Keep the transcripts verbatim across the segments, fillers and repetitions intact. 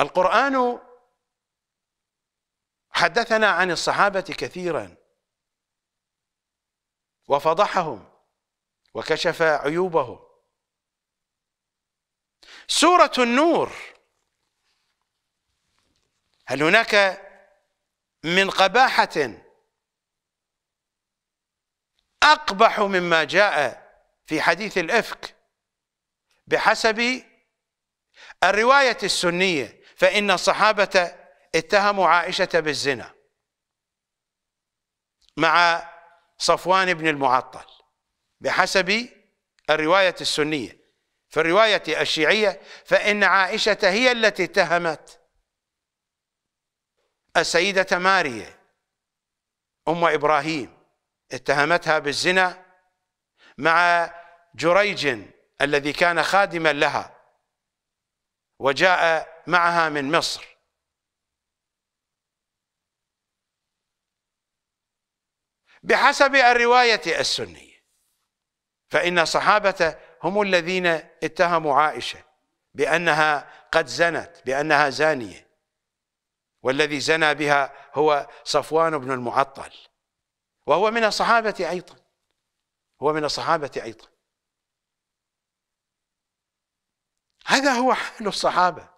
القرآن حدثنا عن الصحابة كثيرا وفضحهم وكشف عيوبهم. سورة النور هل هناك من قباحة أقبح مما جاء في حديث الإفك بحسب الرواية السنية؟ فإن الصحابة اتهموا عائشة بالزنا مع صفوان بن المعطل بحسب الرواية السنية. في الرواية الشيعية فإن عائشة هي التي اتهمت السيدة مارية أم إبراهيم، اتهمتها بالزنا مع جريج الذي كان خادما لها وجاء معها من مصر. بحسب الرواية السنية فإن صحابة هم الذين اتهموا عائشة بأنها قد زنت، بأنها زانية، والذي زنى بها هو صفوان بن المعطل، وهو من الصحابة أيضا، هو من الصحابة أيضا. هذا هو حال الصحابة.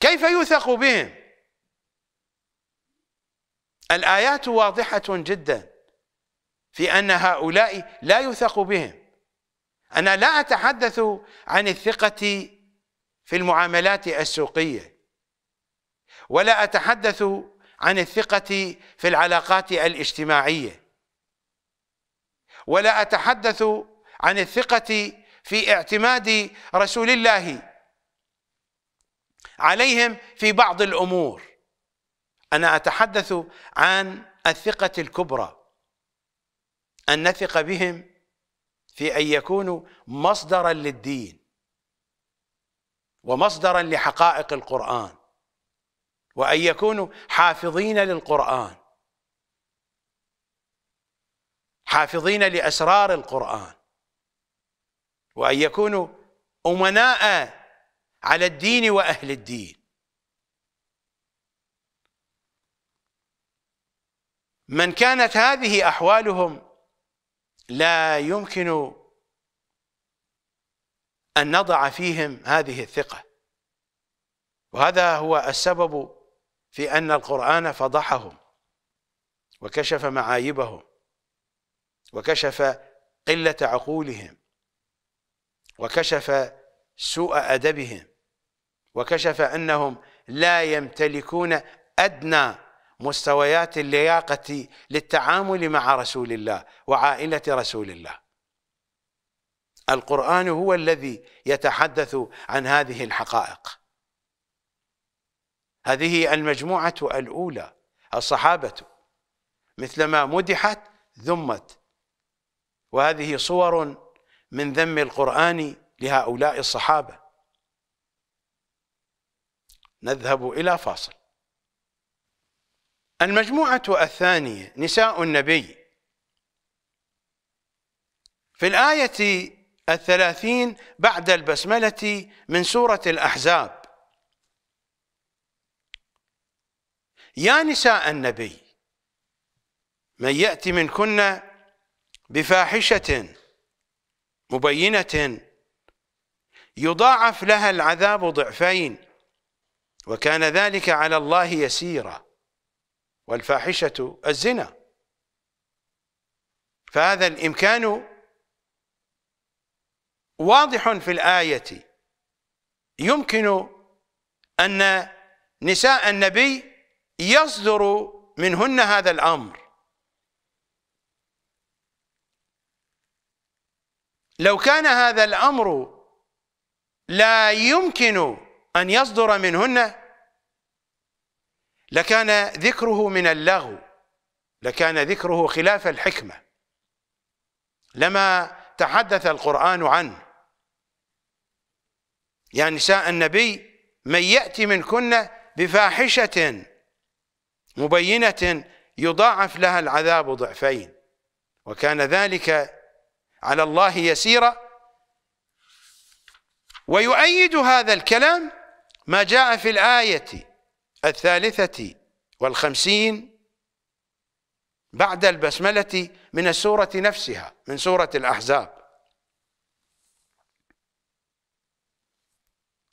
كيف يوثق بهم؟ الآيات واضحة جدا في أن هؤلاء لا يوثق بهم. أنا لا أتحدث عن الثقة في المعاملات السوقية، ولا أتحدث عن الثقة في العلاقات الاجتماعية، ولا أتحدث عن الثقة في اعتماد رسول الله عليهم في بعض الأمور. أنا أتحدث عن الثقة الكبرى، أن نثق بهم في أن يكونوا مصدرا للدين ومصدرا لحقائق القرآن، وأن يكونوا حافظين للقرآن، حافظين لأسرار القرآن، وأن يكونوا أمناء على الدين وأهل الدين. من كانت هذه أحوالهم لا يمكن أن نضع فيهم هذه الثقة، وهذا هو السبب في أن القرآن فضحهم وكشف معايبهم وكشف قلة عقولهم وكشف سوء أدبهم وكشف أنهم لا يمتلكون أدنى مستويات اللياقة للتعامل مع رسول الله وعائلة رسول الله. القرآن هو الذي يتحدث عن هذه الحقائق. هذه المجموعة الأولى الصحابة مثلما مدحت ذمت، وهذه صور من ذم القرآن لهؤلاء الصحابة. نذهب إلى فاصل. المجموعة الثانية نساء النبي. في الآية الثلاثين بعد البسملة من سورة الأحزاب: يا نساء النبي من يأتي منكن بفاحشة مبينة يضاعف لها العذاب ضعفين وكان ذلك على الله يسيرا. والفاحشة الزنا، فهذا الإمكان واضح في الآية. يمكن أن نساء النبي يصدر منهن هذا الأمر. لو كان هذا الأمر لا يمكن أن يصدر منهن لكان ذكره من اللغو، لكان ذكره خلاف الحكمة، لما تحدث القرآن عنه. يا نساء النبي من يأتي منكن بفاحشة مبينة يضاعف لها العذاب ضعفين وكان ذلك على الله يسيرا. ويؤيد هذا الكلام ما جاء في الآية الثالثة والخمسين بعد البسملة من السورة نفسها، من سورة الأحزاب.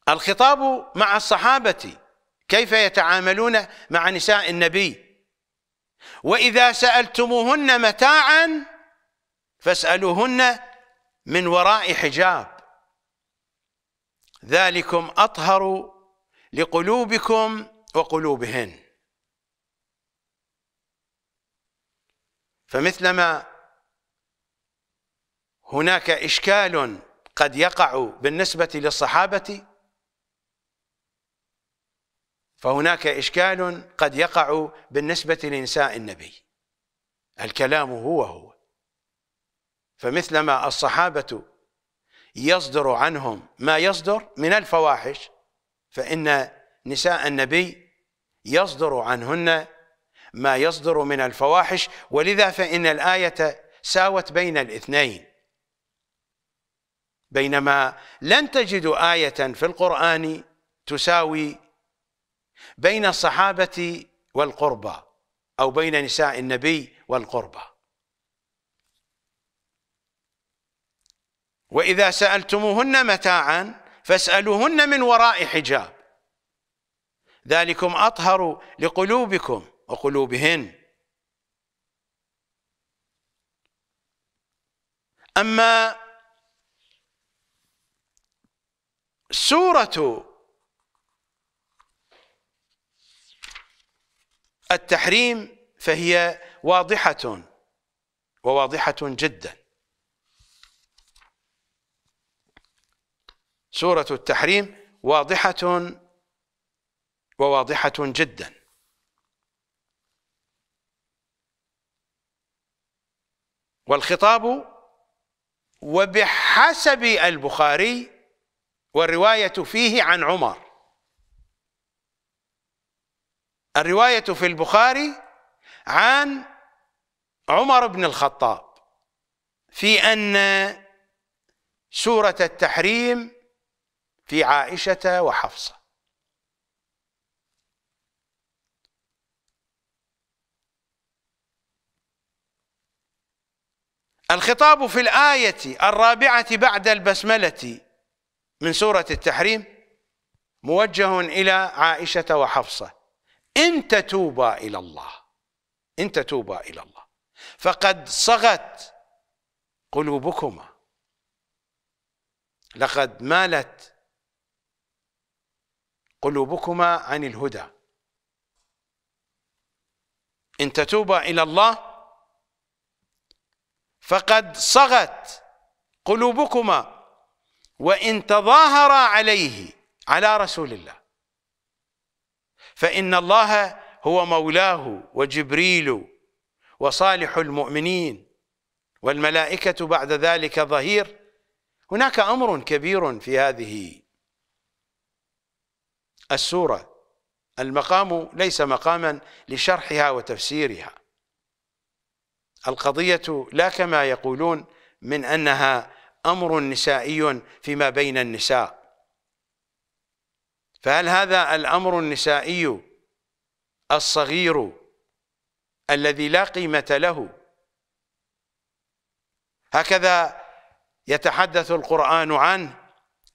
الخطاب مع الصحابة، كيف يتعاملون مع نساء النبي. وإذا سألتموهن متاعا فاسألوهن من وراء حجاب، ذلكم أطهر لقلوبكم وقلوبهن. فمثلما هناك إشكال قد يقع بالنسبة للصحابة، فهناك إشكال قد يقع بالنسبة لنساء النبي، الكلام هو هو. فمثلما الصحابة يصدر عنهم ما يصدر من الفواحش، فإن نساء النبي يصدر عنهن ما يصدر من الفواحش، ولذا فإن الآية ساوت بين الاثنين، بينما لن تجد آية في القرآن تساوي بين الصحابة والقربى أو بين نساء النبي والقربى. وإذا سألتموهن متاعا فاسألوهن من وراء حجاب، ذلكم أطهر لقلوبكم وقلوبهن. أما سورة التحريم فهي واضحة، وواضحة جدا. سورة التحريم واضحة وواضحة جدا. والخطاب، وبحسب البخاري والرواية فيه عن عمر، الرواية في البخاري عن عمر بن الخطاب في أن سورة التحريم في عائشة وحفصة. الخطاب في الآية الرابعة بعد البسملة من سورة التحريم موجه إلى عائشة وحفصة، إن تتوبا إلى الله إن تتوبا إلى الله فقد صغت قلوبكما، لقد مالت قلوبكما عن الهدى. إن تتوبا إلى الله فقد صغت قلوبكما وإن تظاهرا عليه، على رسول الله، فإن الله هو مولاه وجبريل وصالح المؤمنين والملائكة بعد ذلك ظهير. هناك أمر كبير في هذه السورة، المقام ليس مقاما لشرحها وتفسيرها. القضية لا كما يقولون من أنها أمر نسائي فيما بين النساء، فهل هذا الأمر النسائي الصغير الذي لا قيمة له؟ هكذا يتحدث القرآن عنه،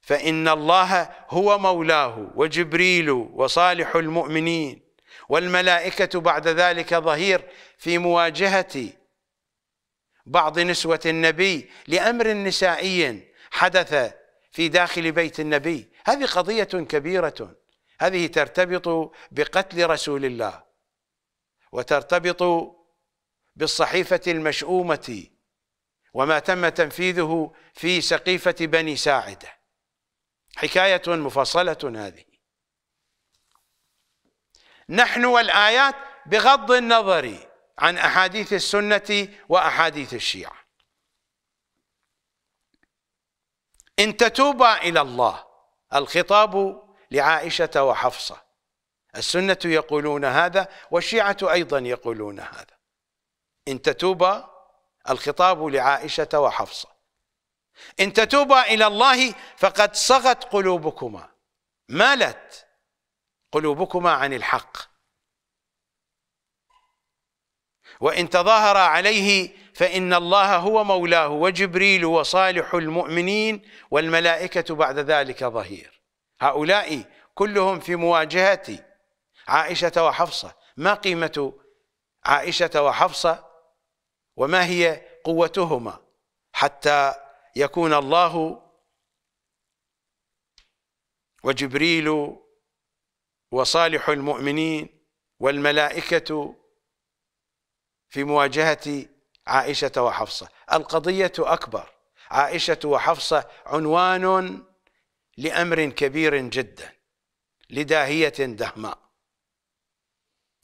فإن الله هو مولاه وجبريل وصالح المؤمنين والملائكة بعد ذلك ظهير، في مواجهة بعض نسوة النبي لأمر نسائي حدث في داخل بيت النبي. هذه قضية كبيرة، هذه ترتبط بقتل رسول الله، وترتبط بالصحيفة المشؤومة وما تم تنفيذه في سقيفة بني ساعدة. حكاية مفصلة هذه. نحن والآيات بغض النظر عن أحاديث السنة وأحاديث الشيعة. إن تتوبا إلى الله، الخطاب لعائشة وحفصة. السنة يقولون هذا والشيعة أيضا يقولون هذا. إن تتوبا، الخطاب لعائشة وحفصة، إن تتوبا إلى الله فقد صغت قلوبكما، مالت قلوبكما عن الحق، وإن تظاهر عليه فإن الله هو مولاه وجبريل وصالح المؤمنين والملائكة بعد ذلك ظهير. هؤلاء كلهم في مواجهة عائشة وحفصة. ما قيمة عائشة وحفصة وما هي قوتهما حتى يكون الله وجبريل وصالح المؤمنين والملائكة في مواجهة عائشة وحفصة؟ القضية أكبر. عائشة وحفصة عنوان لأمر كبير جدا، لداهية دهماء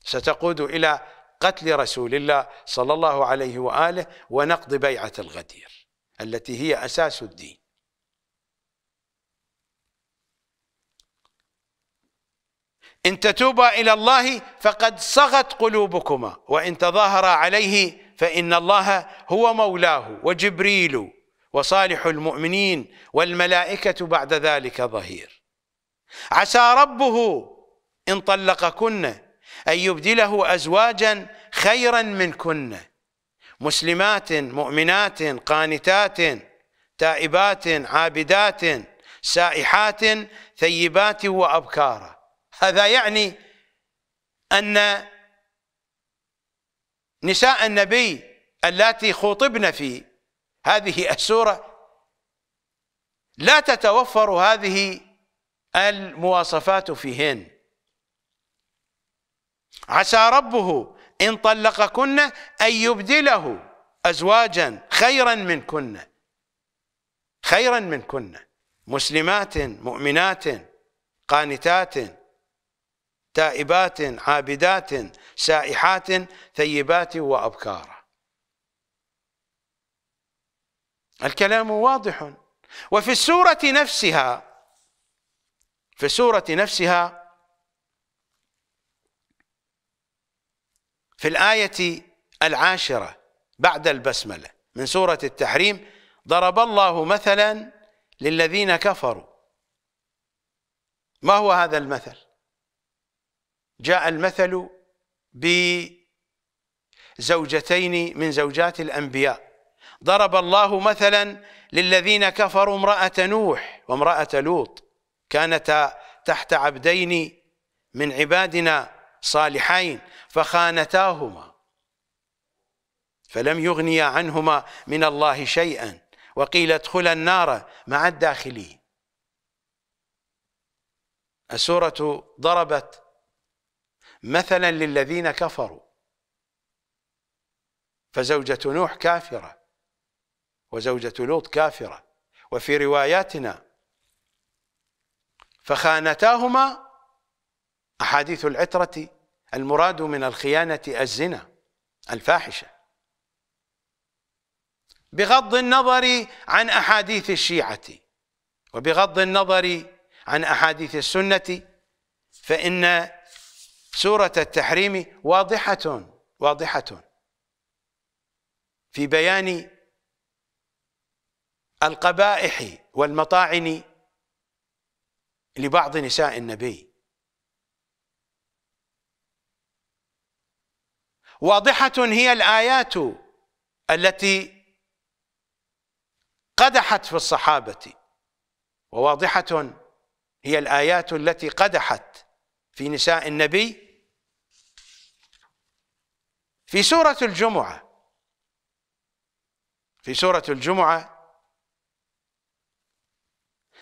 ستقود إلى قتل رسول الله صلى الله عليه وآله ونقض بيعة الغدير التي هي أساس الدين. إن تتوبا إلى الله فقد صغت قلوبكما، وإن تظاهرا عليه فإن الله هو مولاه وجبريل وصالح المؤمنين والملائكة بعد ذلك ظهير. عسى ربه إن طلقكن أن يبدله أزواجا خيرا منكن مسلمات مؤمنات قانتات تائبات عابدات سائحات ثيبات وأبكارا. هذا يعني أن نساء النبي اللاتي خوطبن في هذه السورة لا تتوفر هذه المواصفات فيهن. عسى ربه إن طلقكن أن يبدله أزواجا خيرا منكن خيرا منكن مسلمات مؤمنات قانتات تائبات عابدات سائحات ثيبات وأبكارا. الكلام واضح. وفي السورة نفسها في السورة نفسها في الآية العاشرة بعد البسملة من سورة التحريم: ضرب الله مثلا للذين كفروا. ما هو هذا المثل؟ جاء المثل بزوجتين من زوجات الأنبياء. ضرب الله مثلا للذين كفروا امرأة نوح وامرأة لوط كانتا تحت عبدين من عبادنا صالحين فخانتاهما فلم يغنيا عنهما من الله شيئا وقيل ادخلا النار مع الداخلين. السورة ضربت مثلا للذين كفروا، فزوجة نوح كافرة وزوجة لوط كافرة، وفي رواياتنا فخانتاهما أحاديث العترة، المراد من الخيانة الزنا الفاحشة، بغض النظر عن أحاديث الشيعة وبغض النظر عن أحاديث السنة، فإن سورة التحريم واضحة واضحة في بيان القبائح والمطاعن لبعض نساء النبي، واضحة هي الآيات التي قدحت في الصحابة، وواضحة هي الآيات التي قدحت في نساء النبي. في سورة الجمعة في سورة الجمعة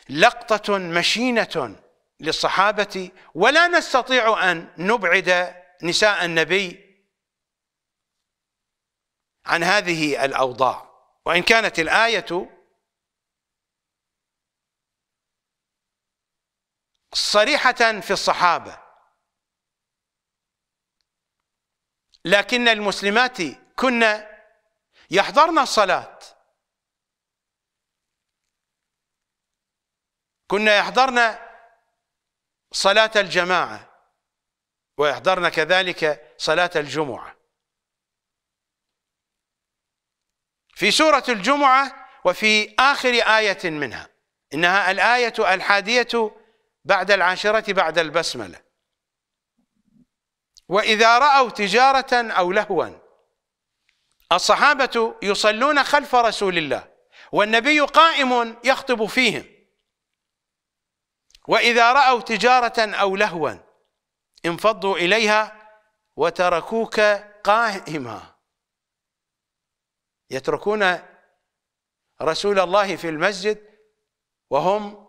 لقطة مشينة للصحابة، ولا نستطيع أن نبعد نساء النبي عن هذه الأوضاع، وإن كانت الآية صريحة في الصحابة، لكن المسلمات كنا يحضرن الصلاة كنا يحضرن صلاة الجماعة ويحضرن كذلك صلاة الجمعة. في سورة الجمعة وفي آخر آية منها، إنها الآية الحادية بعد العاشرة بعد البسملة، وإذا رأوا تجارة أو لهوا. الصحابة يصلون خلف رسول الله والنبي قائم يخطب فيهم، وإذا رأوا تجارة أو لهوا انفضوا إليها وتركوك قائما. يتركون رسول الله في المسجد وهم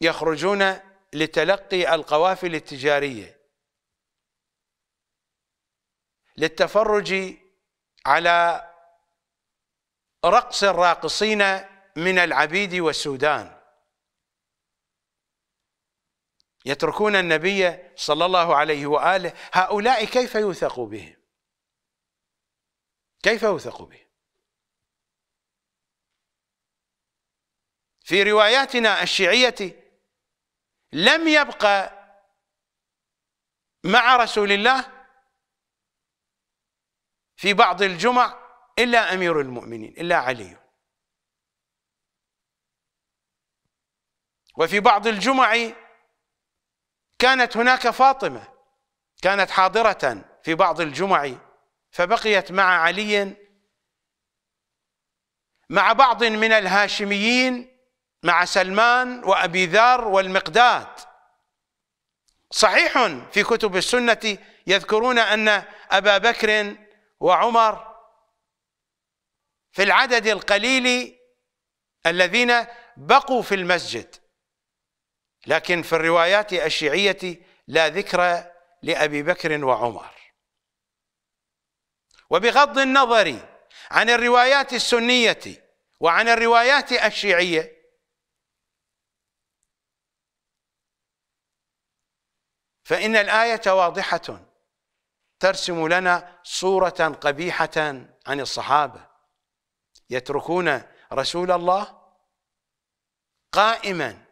يخرجون لتلقي القوافل التجارية، للتفرج على رقص الراقصين من العبيد والسودان. يتركون النبي صلى الله عليه وآله. هؤلاء كيف يوثق بهم؟ كيف يوثق بهم؟ في رواياتنا الشيعية لم يبقى مع رسول الله في بعض الجمع إلا أمير المؤمنين، إلا علي، وفي بعض الجمع كانت هناك فاطمة كانت حاضرة في بعض الجمع فبقيت مع علي، مع بعض من الهاشميين مع سلمان وأبي ذر والمقداد. صحيح في كتب السنة يذكرون أن أبا بكر وعمر في العدد القليل الذين بقوا في المسجد، لكن في الروايات الشيعية لا ذكر لأبي بكر وعمر. وبغض النظر عن الروايات السنية وعن الروايات الشيعية، فإن الآية واضحة ترسم لنا صورة قبيحة عن الصحابة، يتركون رسول الله قائما.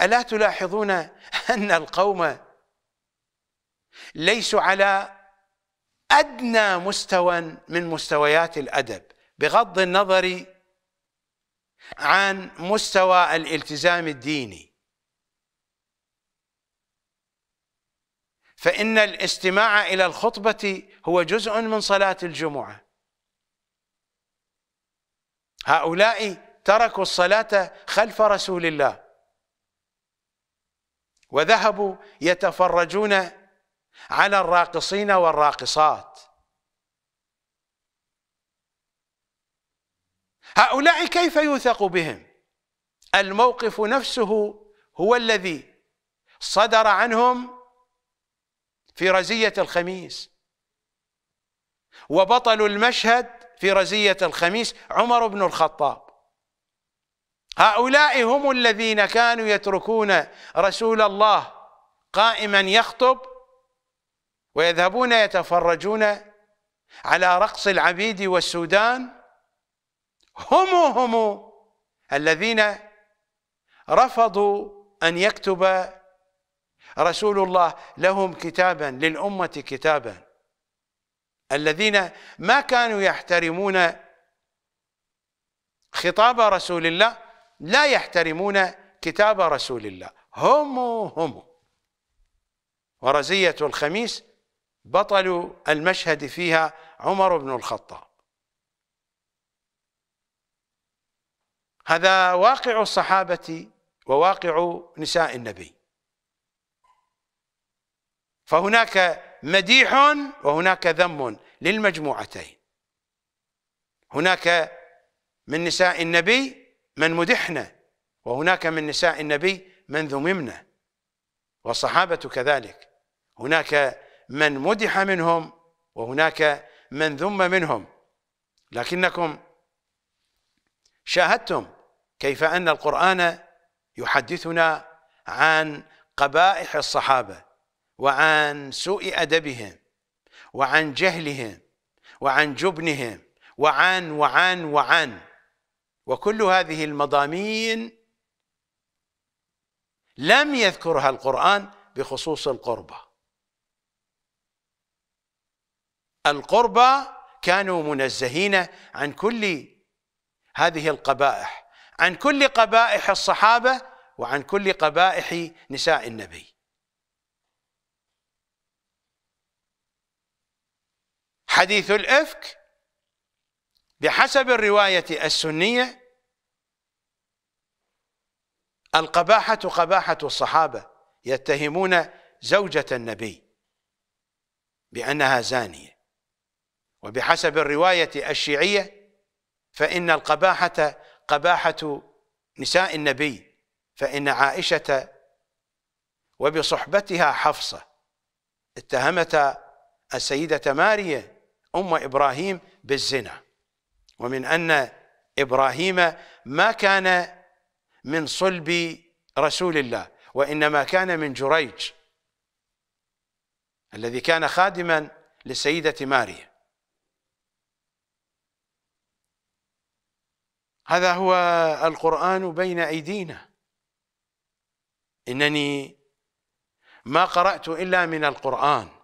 ألا تلاحظون أن القوم ليسوا على أدنى مستوى من مستويات الأدب بغض النظر عن مستوى الالتزام الديني؟ فإن الاستماع إلى الخطبة هو جزء من صلاة الجمعة. هؤلاء تركوا الصلاة خلف رسول الله وذهبوا يتفرجون على الراقصين والراقصات. هؤلاء كيف يوثق بهم؟ الموقف نفسه هو الذي صدر عنهم في رزية الخميس، وبطل المشهد في رزية الخميس عمر بن الخطاب. هؤلاء هم الذين كانوا يتركون رسول الله قائما يخطب ويذهبون يتفرجون على رقص العبيد والسودان. هم هم الذين رفضوا أن يكتب رسول الله لهم كتابا، للأمة كتابا، الذين ما كانوا يحترمون خطاب رسول الله لا يحترمون كتاب رسول الله. هم هم ورزية الخميس بطل المشهد فيها عمر بن الخطاب. هذا واقع الصحابة وواقع نساء النبي. فهناك مديح وهناك ذم للمجموعتين. هناك من نساء النبي من مدحنا، وهناك من نساء النبي من ذممنا. والصحابة كذلك، هناك من مدح منهم وهناك من ذم منهم. لكنكم شاهدتم كيف أن القرآن يحدثنا عن قبائح الصحابة وعن سوء أدبهم وعن جهلهم وعن جبنهم وعن وعن وعن, وعن وكل هذه المضامين لم يذكرها القرآن بخصوص القربى. القربى كانوا منزهين عن كل هذه القبائح، عن كل قبائح الصحابة وعن كل قبائح نساء النبي. حديث الإفك بحسب الرواية السنية القباحة قباحة الصحابة، يتهمون زوجة النبي بأنها زانية، وبحسب الرواية الشيعية فإن القباحة قباحة نساء النبي، فإن عائشة وبصحبتها حفصة اتهمتا السيدة مارية أم إبراهيم بالزنا، ومن أن إبراهيم ما كان من صلب رسول الله وإنما كان من جريج الذي كان خادما للسيدة مارية. هذا هو القرآن بين أيدينا، إنني ما قرأت إلا من القرآن،